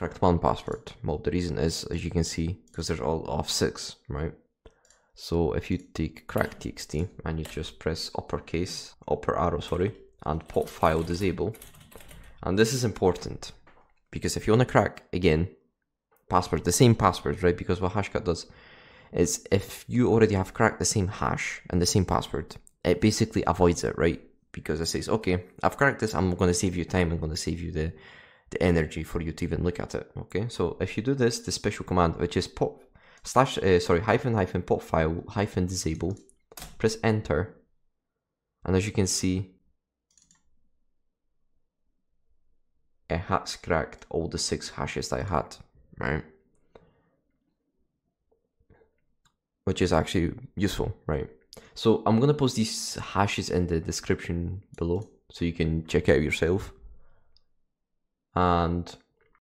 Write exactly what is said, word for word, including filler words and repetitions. correct one password mode. The reason is, as you can see, because they're all of six, right? So if you take crack dot t x t and you just press uppercase, upper arrow, sorry, and pop file disable. And this is important because if you want to crack, again, password, the same password, right? Because what Hashcat does is if you already have cracked the same hash and the same password, it basically avoids it, right? Because it says, okay, I've cracked this, I'm going to save you time, I'm going to save you the, the energy for you to even look at it, okay? So if you do this, the special command, which is pop, slash, uh, sorry, hyphen, hyphen, pop file, hyphen, disable, press enter, and as you can see, it has cracked all the six hashes that I had, right? Which is actually useful, right? So I'm gonna post these hashes in the description below so you can check it out yourself. And